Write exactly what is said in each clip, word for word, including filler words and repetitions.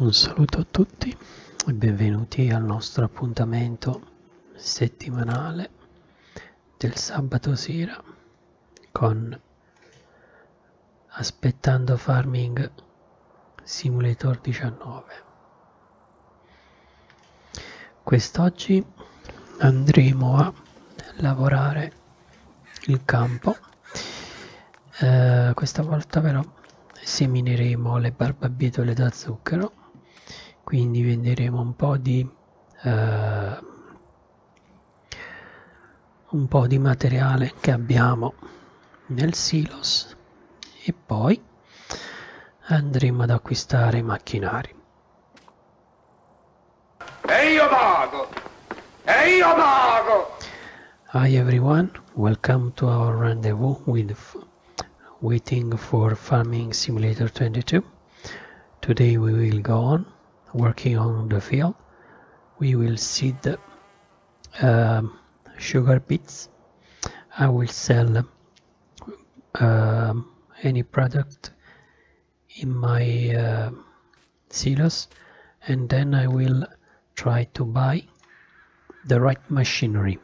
Un saluto a tutti e benvenuti al nostro appuntamento settimanale del sabato sera con Aspettando Farming Simulator diciannove. Quest'oggi andremo a lavorare il campo, eh, questa volta però semineremo le barbabietole da zucchero, quindi venderemo un po' di eh, un po' di materiale che abbiamo nel silos e poi andremo ad acquistare macchinari. E io vado! E io vado! Hi everyone, welcome to our rendezvous with waiting for Farming Simulator twenty-two. Today we will go on working on the field. We will seed the uh, sugar beets. I will sell uh, any product in my uh, silos, and then I will try to buy the right machinery.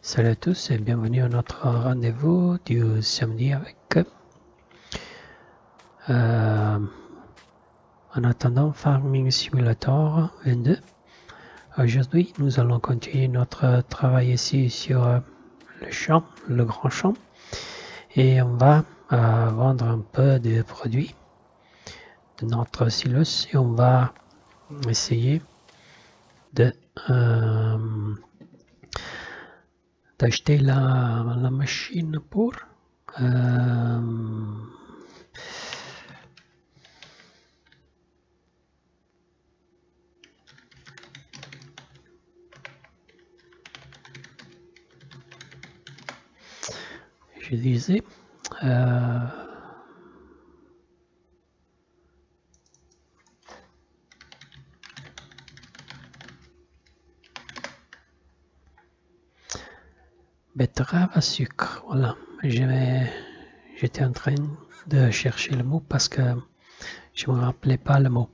Salut à tous et bienvenue à notre rendez-vous du samedi avec Euh, en attendant Farming Simulator vingt-deux. Aujourd'hui nous allons continuer notre travail ici sur le champ, le grand champ, et on va euh, vendre un peu de produits de notre silos et on va essayer de euh, d'acheter la, la machine pour euh, je disais euh, betterave à sucre. Voilà, j'étais en train de chercher le mot parce que je ne me rappelais pas le mot.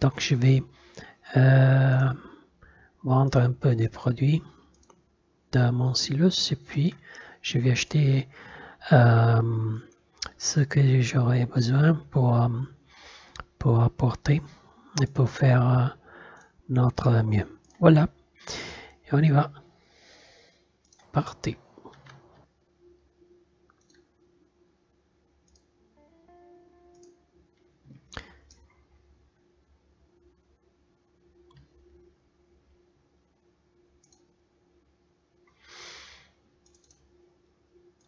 Donc je vais euh, vendre un peu de produits dans mon silos et puis je vais acheter Euh, ce que j'aurais besoin pour, pour apporter et pour faire notre mieux. Voilà, et on y va, parti.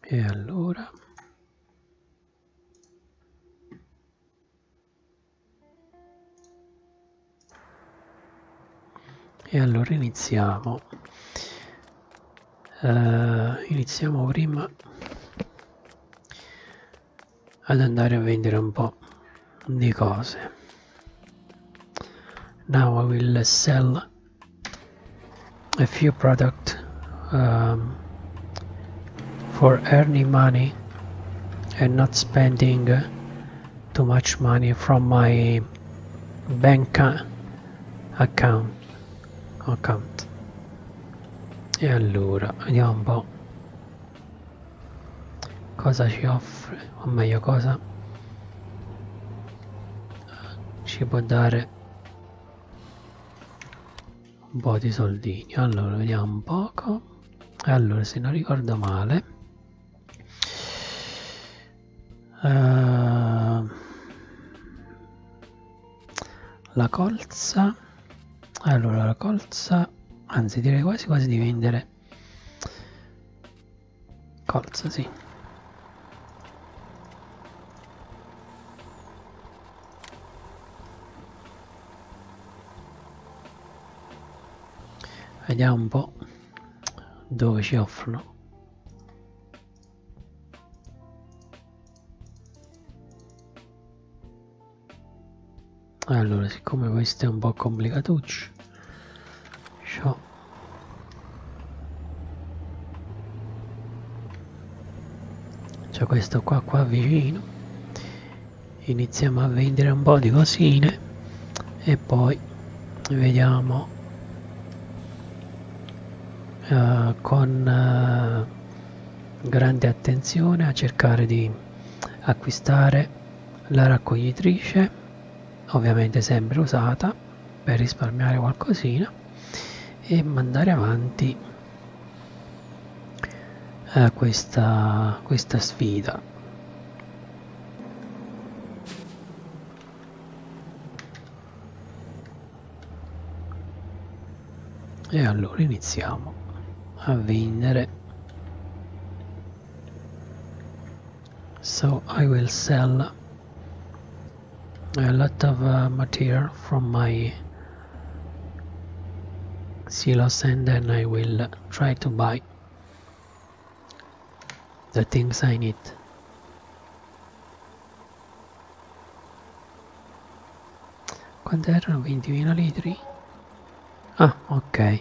E allora e allora iniziamo uh, iniziamo prima ad andare a vendere un po' di cose. Now I will sell a few product um, for earning money and not spending uh, too much money from my bank account account. E allora vediamo un po' cosa ci offre, o meglio cosa ci può dare un po' di soldini. Allora vediamo un poco. Allora, se non ricordo male, Uh, la colza, allora la colza, anzi direi quasi quasi di vendere colza, sì, vediamo un po' dove ci offrono. Allora, siccome questo è un po' complicatuccio, ciao. C'è questo qua qua vicino iniziamo a vendere un po' di cosine e poi vediamo uh, con uh, grande attenzione a cercare di acquistare la raccoglitrice, ovviamente sempre usata, per risparmiare qualcosina e mandare avanti uh, questa, questa sfida. E allora iniziamo a vendere. So I will sell a lot of uh, material from my silos and then I will try to buy the things I need. Quanto erano? ventimila litri? Ah, ok,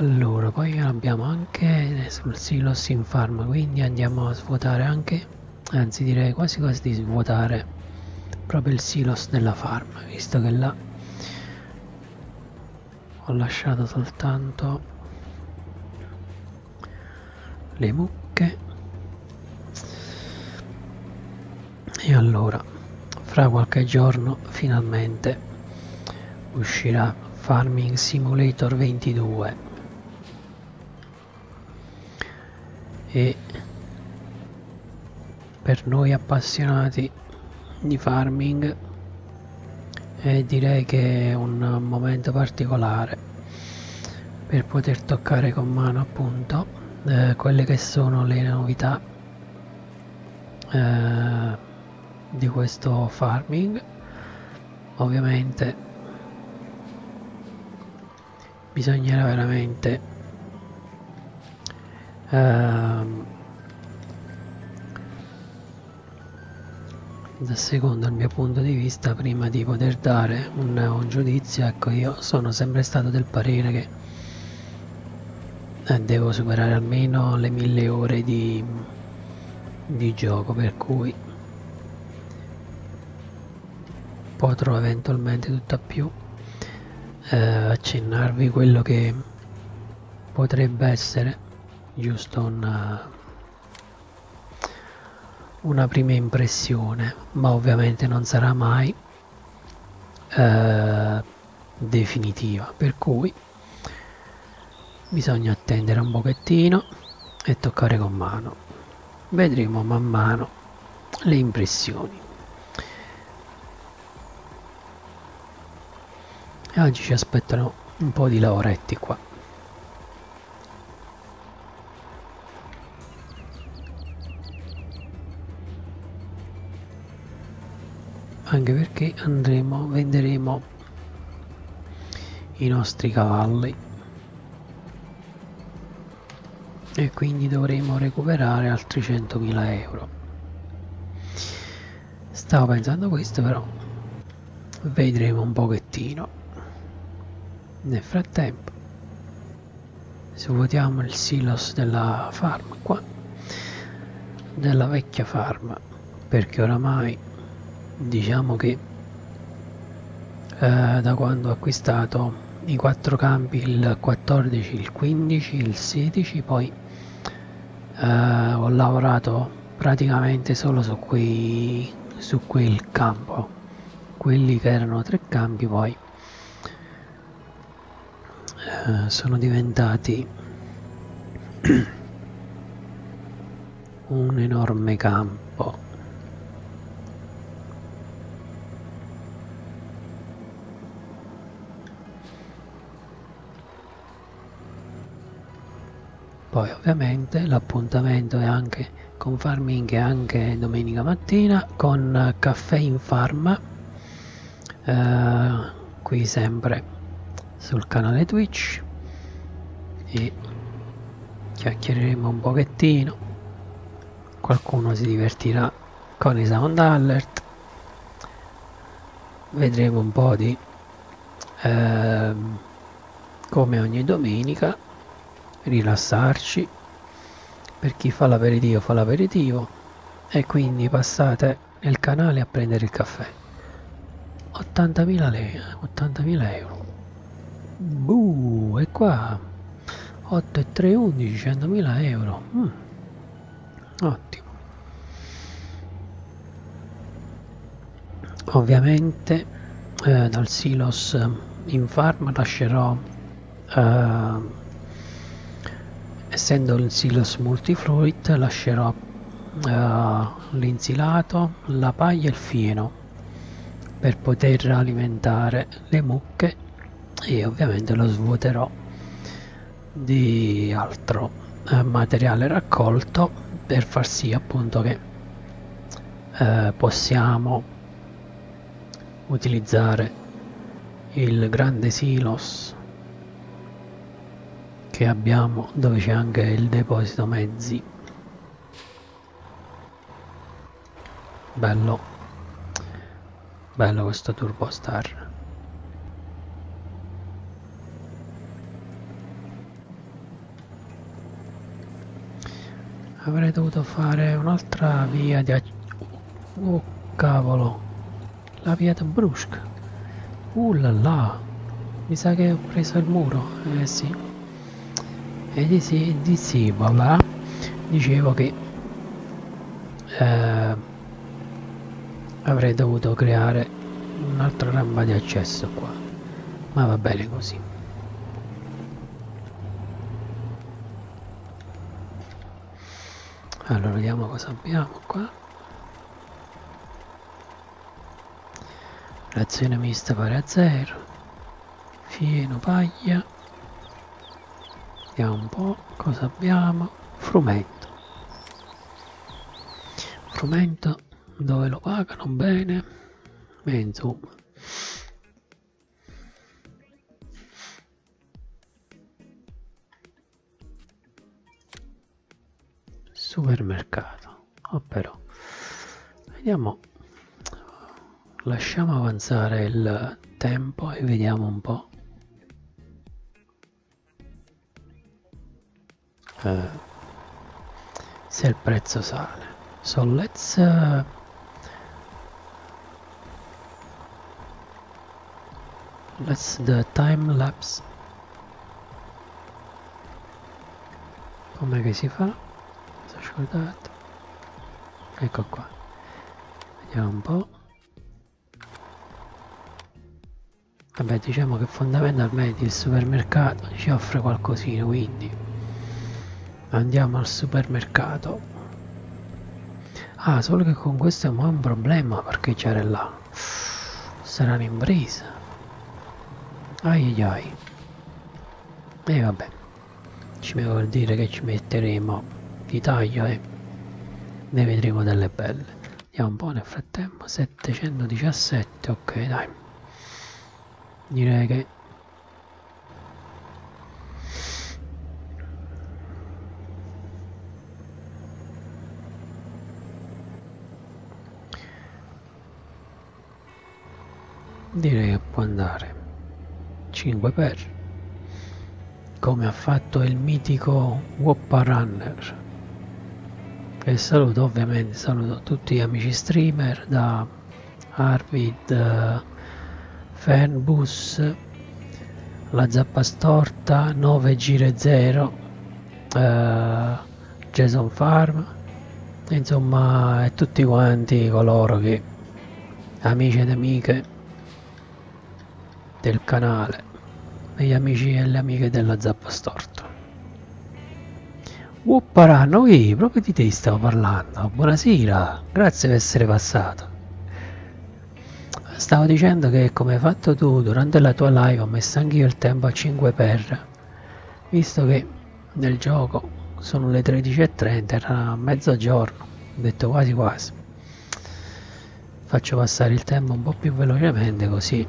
allora poi abbiamo anche sul silo in farm, quindi andiamo a svuotare anche, anzi direi quasi quasi di svuotare proprio il silos della farm, visto che là ho lasciato soltanto le mucche. E allora fra qualche giorno finalmente uscirà Farming Simulator ventidue e per noi appassionati di farming eh, direi che è un momento particolare per poter toccare con mano appunto eh, quelle che sono le novità eh, di questo farming. Ovviamente bisognerà veramente ehm, da secondo il mio punto di vista, prima di poter dare un, un giudizio, ecco, io sono sempre stato del parere che eh, devo superare almeno le mille ore di, di gioco, per cui potrò eventualmente tutto a più Uh, accennarvi quello che potrebbe essere giusto una, una prima impressione, ma ovviamente non sarà mai uh, definitiva, per cui bisogna attendere un pochettino e toccare con mano. Vedremo man mano le impressioni. E oggi ci aspettano un po' di lavoretti qua. Anche perché andremo, venderemo i nostri cavalli e quindi dovremo recuperare altri centomila euro. Stavo pensando questo, però vedremo un pochettino. Nel frattempo svuotiamo il silos della farm qua, della vecchia farm, perché oramai diciamo che eh, da quando ho acquistato i quattro campi, il quattordici, il quindici, il sedici, poi eh, ho lavorato praticamente solo su quei, su quel campo, quelli che erano tre campi, poi sono diventati un enorme campo. Poi ovviamente l'appuntamento è anche con Farming, anche domenica mattina con Caffè in Farm, eh, qui sempre sul canale Twitch, e chiacchiereremo un pochettino. Qualcuno si divertirà con i sound alert, vedremo un po' di eh, come ogni domenica rilassarci. Per chi fa l'aperitivo fa l'aperitivo, e quindi passate nel canale a prendere il caffè. ottantamila euro. Buh, e qua otto e tre undici, centomila euro. Mm. Ottimo. Ovviamente eh, dal silos in farm lascerò, eh, essendo il silos multifruit, lascerò eh, l'insilato, la paglia e il fieno per poter alimentare le mucche, e ovviamente lo svuoterò di altro eh, materiale raccolto per far sì appunto che eh, possiamo utilizzare il grande silos che abbiamo, dove c'è anche il deposito mezzi, bello bello questo turbostar. Avrei dovuto fare un'altra via di... oh cavolo, la via di Brusque. Uh là là, mi sa che ho preso il muro. Eh sì, e di sì, di sì, voilà. Dicevo che eh, avrei dovuto creare un'altra rampa di accesso qua, ma va bene così. Allora, vediamo cosa abbiamo qua. Razione mista pari a zero. Fieno, paglia. Vediamo un po' cosa abbiamo. Frumento. Frumento dove lo pagano bene. E insomma. Supermercato. Oh però. Vediamo. Lasciamo avanzare il tempo e vediamo un po'. Eh, se il prezzo sale. So let's uh, let's the time lapse. Com'è che si fa? Scordate, ecco qua, vediamo un po'. Vabbè, diciamo che fondamentalmente il supermercato ci offre qualcosina, quindi andiamo al supermercato. Ah, solo che con questo è un buon problema parcheggiare là, sarà un'impresa. Ai ai ai. E vabbè, ci vuol dire che ci metteremo di taglio e eh. ne vedremo delle belle. Andiamo un po' nel frattempo. Settecentodiciassette, ok dai, direi che direi che può andare. Cinque per, come ha fatto il mitico Woppa Runner. E saluto ovviamente, saluto tutti gli amici streamer, da Arvid, uh, Fanbus, la zappa storta, nove gire zero, uh, Jason Farm, insomma, e tutti quanti coloro che, amici ed amiche del canale, e gli amici e le amiche della zappa storta. Woppa Runner, qui proprio di te stavo parlando. Buonasera, grazie per essere passato. Stavo dicendo che, come hai fatto tu durante la tua live, ho messo anch'io il tempo a cinque per, visto che nel gioco sono le tredici e trenta, era mezzogiorno, ho detto quasi quasi faccio passare il tempo un po' più velocemente, così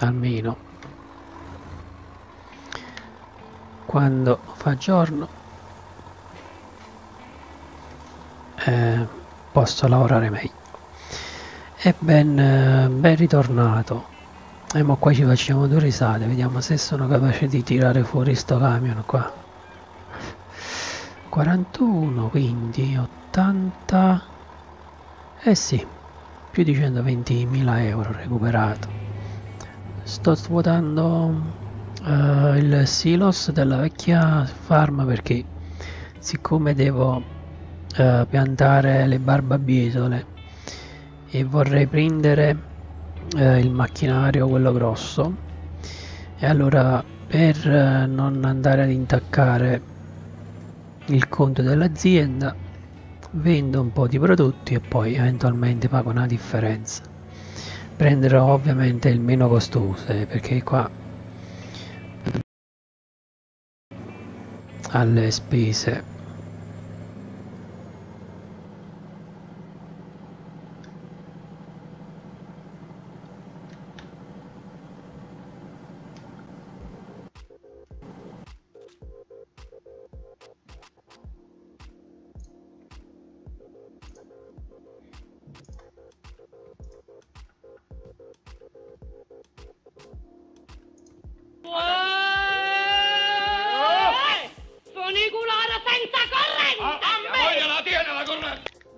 almeno quando fa giorno eh, posso lavorare meglio. E ben, eh, ben ritornato. E mo qua ci facciamo due risate, vediamo se sono capace di tirare fuori sto camion qua. quarantuno, quindi ottanta Eh sì, più di centoventimila euro recuperato. Sto svuotando uh, il silos della vecchia farm perché siccome devo uh, piantare le barbabietole e vorrei prendere uh, il macchinario, quello grosso, e allora per uh, non andare ad intaccare il conto dell'azienda vendo un po' di prodotti e poi eventualmente pago una differenza. Prenderò ovviamente il meno costoso, eh, perché qua alle spese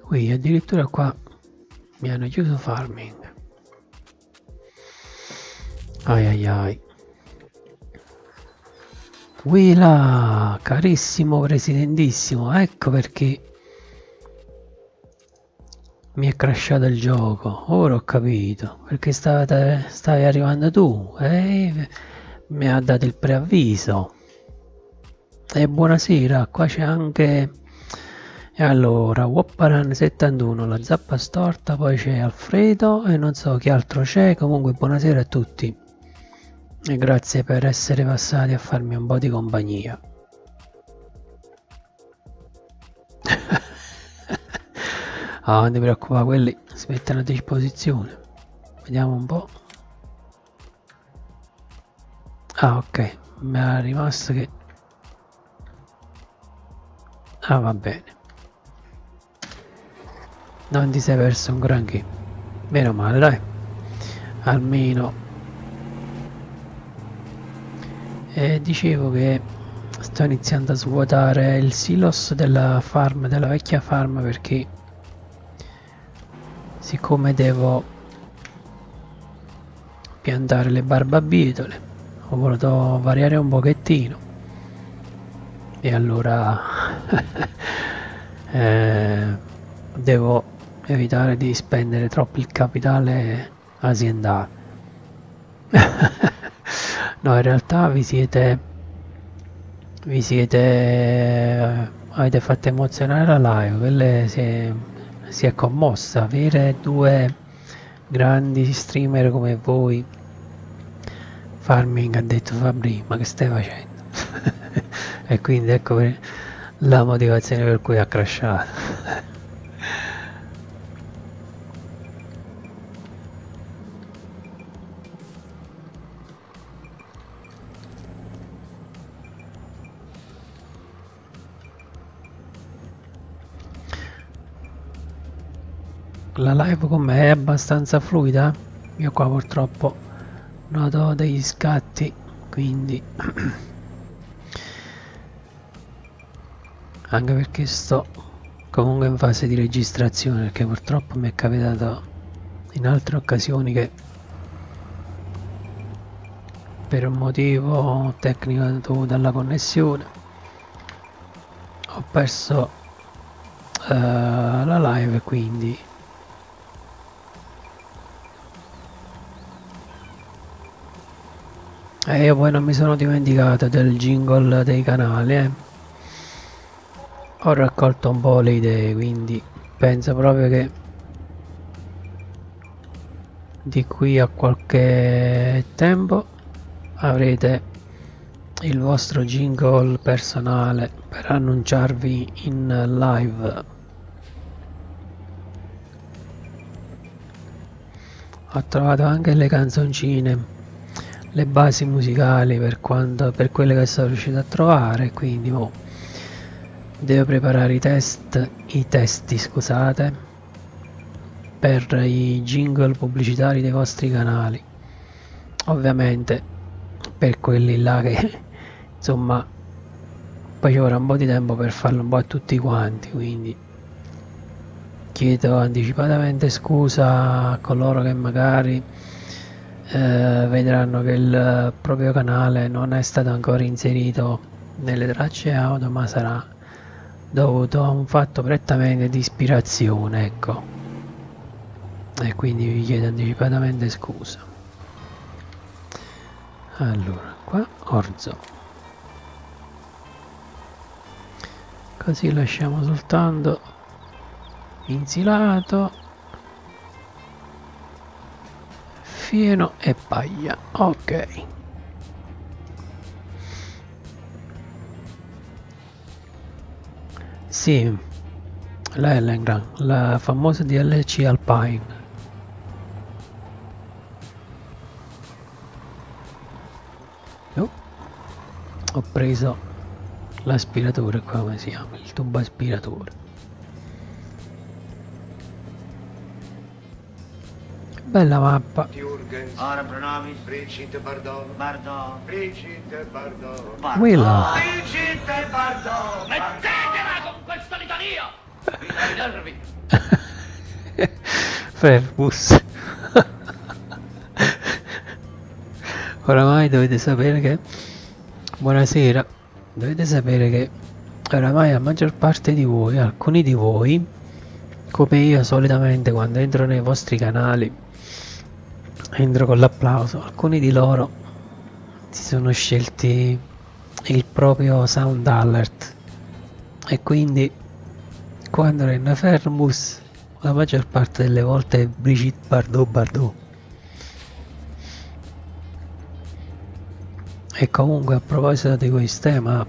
qui addirittura qua mi hanno chiuso farming. Ai ai ai. Qui là, carissimo presidentissimo, ecco perché mi è crashato il gioco. Ora ho capito perché state, stavi arrivando tu e eh? mi ha dato il preavviso. E buonasera, qua c'è anche. E allora, Woppa Runner settantuno, la zappa storta, poi c'è Alfredo e non so chi altro c'è. Comunque buonasera a tutti e grazie per essere passati a farmi un po' di compagnia. Ah, non ti preoccupare, quelli si mettono a disposizione. Vediamo un po'. Ah ok, mi era rimasto che... Ah va bene. Non ti sei perso un granché. Meno male, dai. Almeno. E dicevo che sto iniziando a svuotare il silos della farm, della vecchia farm, perché siccome devo piantare le barbabietole ho voluto variare un pochettino. E allora eh, devo evitare di spendere troppo il capitale aziendale. No, in realtà vi siete vi siete avete fatto emozionare la live. Quelle si è, si è commossa. Avere due grandi streamer come voi, farming ha detto Fabri, ma che stai facendo? E quindi ecco la motivazione per cui ha crashato. La live com'è? È abbastanza fluida? Io qua purtroppo noto degli scatti, quindi anche perché sto comunque in fase di registrazione, perché purtroppo mi è capitato in altre occasioni che per un motivo tecnico dovuto alla connessione ho perso uh, la live, quindi e io poi non mi sono dimenticato del jingle dei canali, eh. Ho raccolto un po' le idee, quindi penso proprio che di qui a qualche tempo avrete il vostro jingle personale per annunciarvi in live. Ho trovato anche le canzoncine, le basi musicali per, quanto, per quelle che sono riuscito a trovare, quindi oh, devo preparare i test i testi scusate per i jingle pubblicitari dei vostri canali, ovviamente per quelli là che insomma poi ci vorrà un po' di tempo per farlo un po' a tutti quanti, quindi chiedo anticipatamente scusa a coloro che magari eh, vedranno che il proprio canale non è stato ancora inserito nelle tracce audio, ma sarà dovuto a un fatto prettamente di ispirazione, ecco, e quindi vi chiedo anticipatamente scusa. Allora, qua orzo, così lasciamo soltanto insilato, fieno e paglia. Ok, sì, la Ellengran, la famosa D L C Alpine. Oh, ho preso l'aspiratore, come si chiama, il tubo aspiratore. Bella mappa. Brigitte Bardot, Bardot, Brigitte Bardot, Bardot. Brigitte Bardot, mettetela con questo litorio. I nervi. Fernbus. Oramai dovete sapere che buonasera. Dovete sapere che oramai la maggior parte di voi, alcuni di voi, come io solitamente quando entro nei vostri canali, entro con l'applauso, alcuni di loro si sono scelti il proprio sound alert, e quindi quando renna Fermus la maggior parte delle volte è Brigitte Bardot Bardot. E comunque, a proposito di questo tema,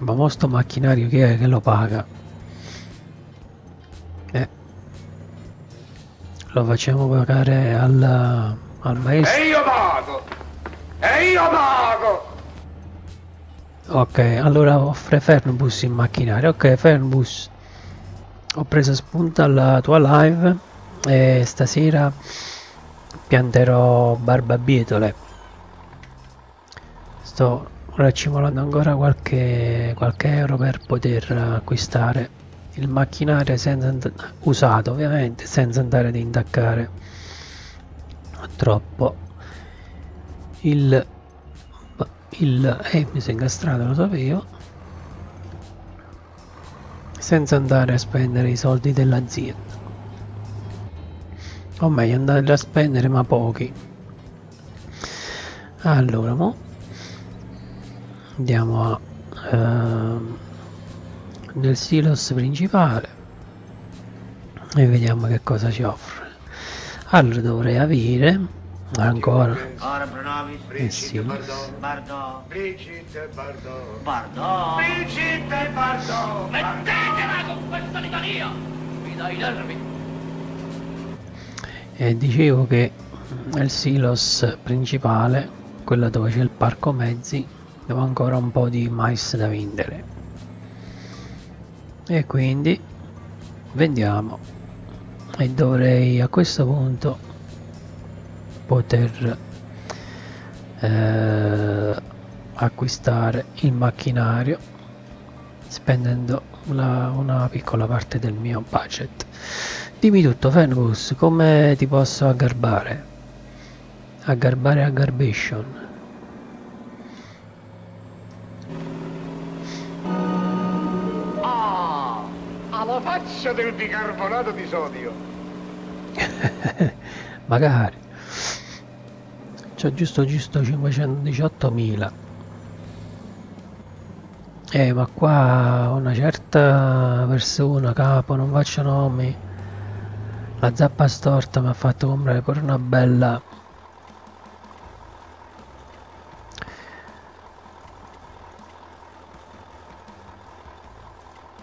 ma mo sto macchinario chi è che lo paga? Eh, lo facciamo pagare al, al maestro. E io pago! E io pago! Ok, allora offre Fernbus il macchinario. Ok Fernbus, ho preso spunto alla tua live e stasera pianterò barbabietole. Sto raccimolando ancora qualche, qualche euro per poter acquistare il macchinario senza, usato ovviamente, senza andare ad intaccare troppo il... il eh, mi sono incastrato, lo sapevo, senza andare a spendere i soldi dell'azienda, o meglio andare a spendere ma pochi. Allora mo andiamo a, uh, nel silos principale e vediamo che cosa ci offre. Allora dovrei avere ancora il silos. Brigitte Bardot, Bardot, Brigitte Bardot, mettetela con questo litorio, mi dai i nervi. E dicevo che nel silos principale, quello dove c'è il parco mezzi, devo ancora un po' di mais da vendere, e quindi vendiamo, e dovrei a questo punto poter eh, acquistare il macchinario spendendo la, una piccola parte del mio budget. Dimmi tutto Fernbus, come ti posso aggarbare? Aggarbare aggarbation. Faccia del bicarbonato di sodio. Magari c'ho giusto giusto cinquecentodiciottomila. Eh, ma qua una certa persona, capo, non faccio nomi, la Zappa Storta mi ha fatto comprare pure una bella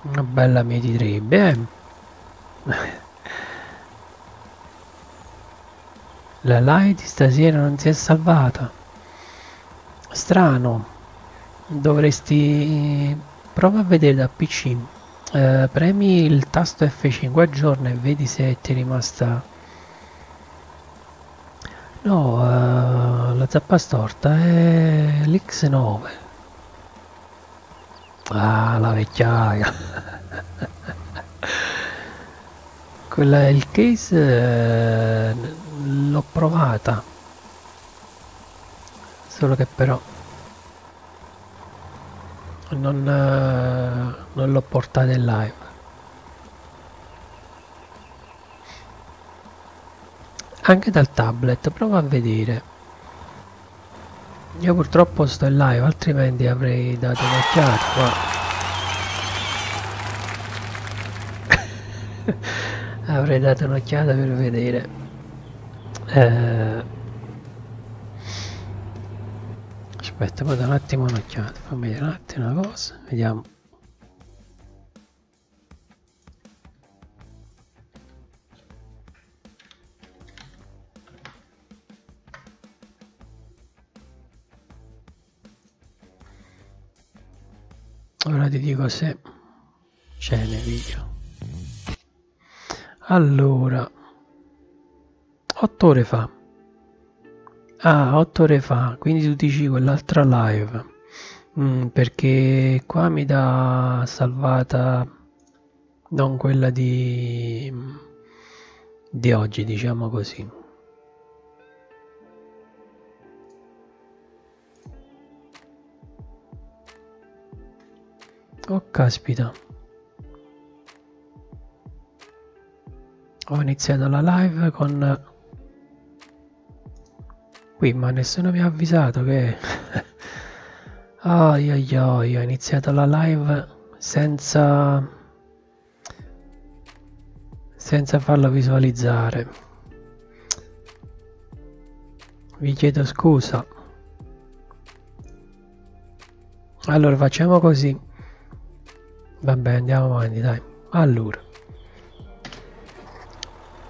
una bella mieti trebbia, eh? La light stasera non si è salvata, strano. Dovresti prova a vedere da P C, eh, premi il tasto F cinque aggiorna e vedi se ti è rimasta. No, eh, la Zappa Storta è l'X nove. Ah, la vecchiaia. quella, il case eh, l'ho provata, solo che però non, eh, non l'ho portata in live. Anche dal tablet, prova a vedere. Io purtroppo sto in live, altrimenti avrei dato un'occhiata qua. Avrei dato un'occhiata per vedere. Eh... Aspetta, vado un attimo un'occhiata, fammi vedere un attimo una cosa, vediamo. Ora ti dico se c'è nel video. Allora, otto ore fa. Ah, otto ore fa, quindi tu dici quell'altra live. Mm, perché qua mi dà salvata non quella di di oggi, diciamo così. Oh caspita, ho iniziato la live con qui, ma nessuno mi ha avvisato che ai ai ai, ho iniziato la live senza senza farlo visualizzare. Vi chiedo scusa. Allora facciamo così. Vabbè, andiamo avanti, dai. Allora,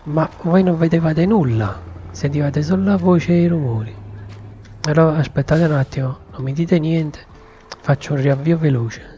ma voi non vedevate nulla, sentivate solo la voce e i rumori. Allora aspettate un attimo, non mi dite niente, faccio un riavvio veloce.